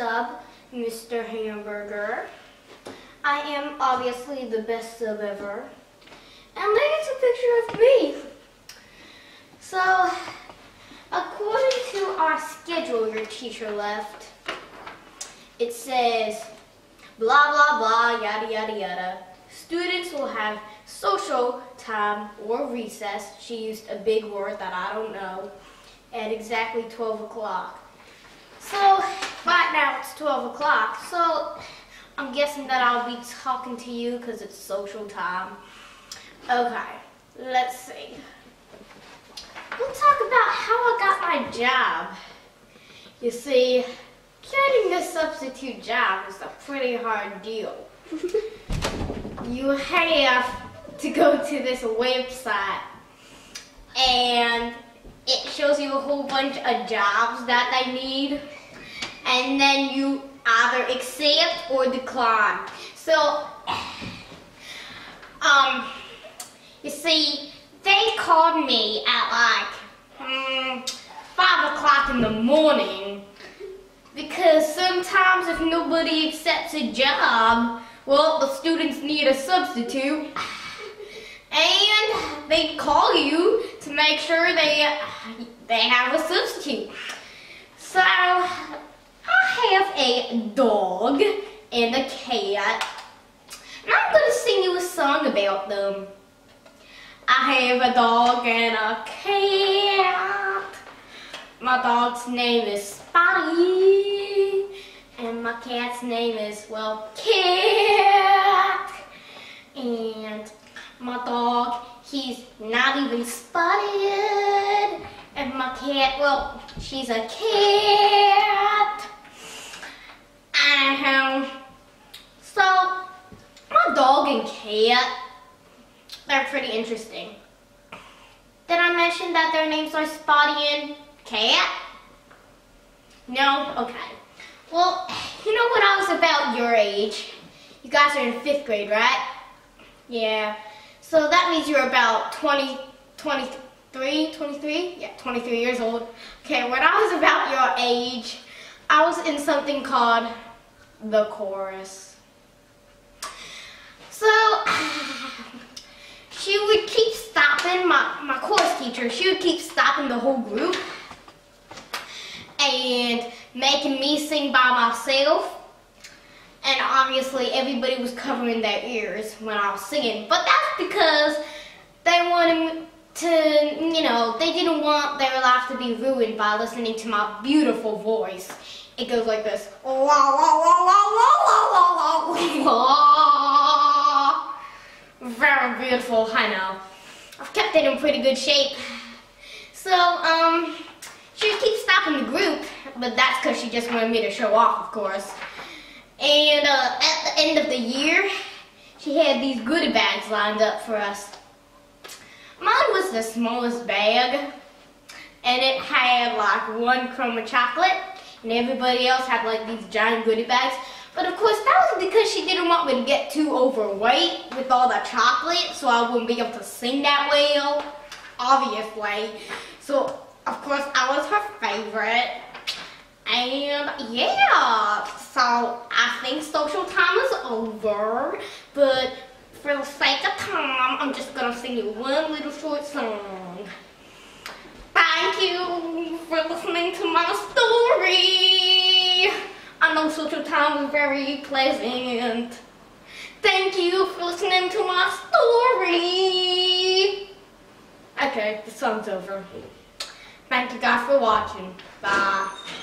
sub, Mr. Hamburger. I am obviously the best sub ever. And look, it's a picture of me. So, according to our schedule your teacher left, it says, blah, blah, blah, yada, yada, yada. Students will have social time or recess. She used a big word that I don't know. At exactly 12 o'clock. So, right now it's 12 o'clock. So, I'm guessing that I'll be talking to you because it's social time. Okay, let's see. We'll talk about how I got my job. You see, getting a substitute job is a pretty hard deal. You have to go to this website and it shows you a whole bunch of jobs that they need, and then you either accept or decline. So, you see, they called me at like 5 o'clock in the morning because sometimes if nobody accepts a job, well, the students need a substitute, and they call you to make sure they have a substitute. So, I have a dog and a cat, and I'm going to sing you a song about them. I have a dog and a cat. My dog's name is Spotty, and my cat's name is, well, Cat. And my dog, he's not even spotted. And my cat, well, she's a cat. So, my dog and cat, they're pretty interesting. Did I mention that their names are Spotty and Cat? No? Okay. Well, you know when I was about your age, you guys are in 5th grade, right? Yeah. So that means you're about 23? Yeah, 23 years old. Okay, when I was about your age, I was in something called the chorus. So, she would keep stopping, my chorus teacher, she would keep stopping the whole group and making me sing by myself. And obviously everybody was covering their ears when I was singing. But that's because they wanted to, you know, they didn't want their life to be ruined by listening to my beautiful voice. It goes like this. La la la la la la la la. Very beautiful, I know. I've kept it in pretty good shape. So, she keeps stopping the group, but that's because she just wanted me to show off, of course. And at the end of the year, she had these goodie bags lined up for us. Mine was the smallest bag, and it had like one crumb of chocolate, and everybody else had like these giant goodie bags. But of course, that was because she didn't want me to get too overweight with all the chocolate, so I wouldn't be able to sing that well, obviously. So, of course, I was her favorite. And yeah, so I think social time is over, but for the sake of time, I'm just gonna sing you one little short song. Thank you for listening to my story. I know social time was very pleasant. Thank you for listening to my story. Okay, the song's over. Thank you guys for watching. Bye.